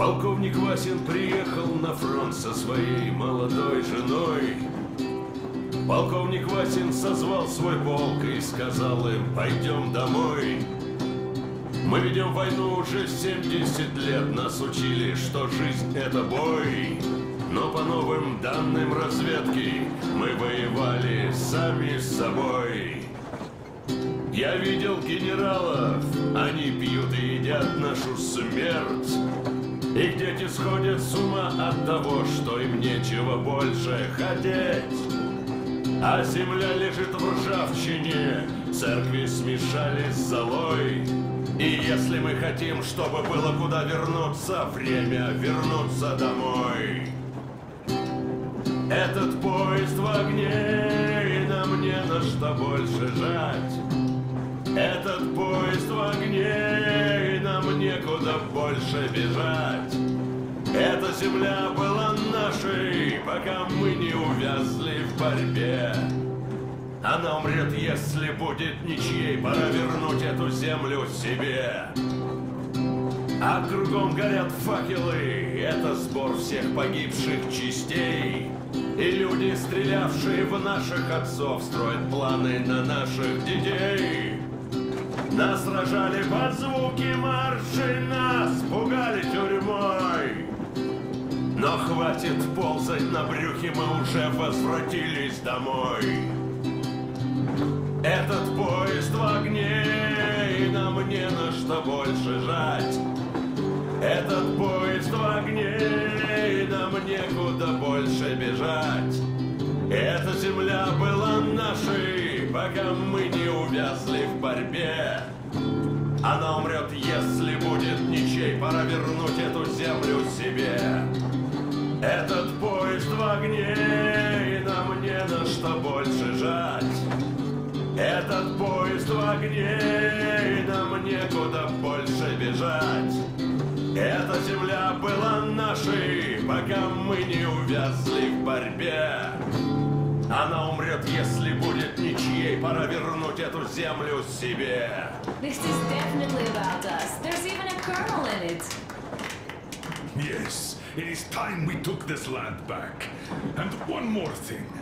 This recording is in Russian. Полковник Васин приехал на фронт со своей молодой женой. Полковник Васин созвал свой полк и сказал им: пойдем домой. Мы ведем войну уже 70 лет, нас учили, что жизнь — это бой. Но по новым данным разведки мы воевали сами с собой. Я видел генералов, они пьют и едят нашу смерть. Их дети сходят с ума от того, что им нечего больше хотеть. А земля лежит в ржавчине, церкви смешались с золой. И если мы хотим, чтобы было куда вернуться, время вернуться домой. Этот поезд в огне, и нам не на что больше жать. Этот поезд в огне, и нам некуда больше бежать. Эта земля была нашей, пока мы не увязли в борьбе. Она умрет, если будет ничьей, пора вернуть эту землю себе. А кругом горят факелы, это сбор всех погибших частей. И люди, стрелявшие в наших отцов, строят планы на наших детей. Нас сражали под звуки маршей, нас пугали тюрьмой. Но хватит ползать на брюхе, мы уже возвратились домой. Этот поезд в огне, и нам не на что больше жать. Этот поезд в огне, и нам некуда больше бежать. Эта земля была нашей, пока мы не увязли в борьбе. Она умрет, если будет ничей, пора вернуть эту землю себе. Этот поезд в огне, и нам не на что больше жать. Этот поезд в огне, и нам некуда больше бежать. Эта земля была нашей, пока мы не увязли в борьбе. Она умрет, если будет ничьей, пора вернуть эту землю себе. This is definitely about us. There's even a colonel in it. Yes, it is time we took this land back. And one more thing.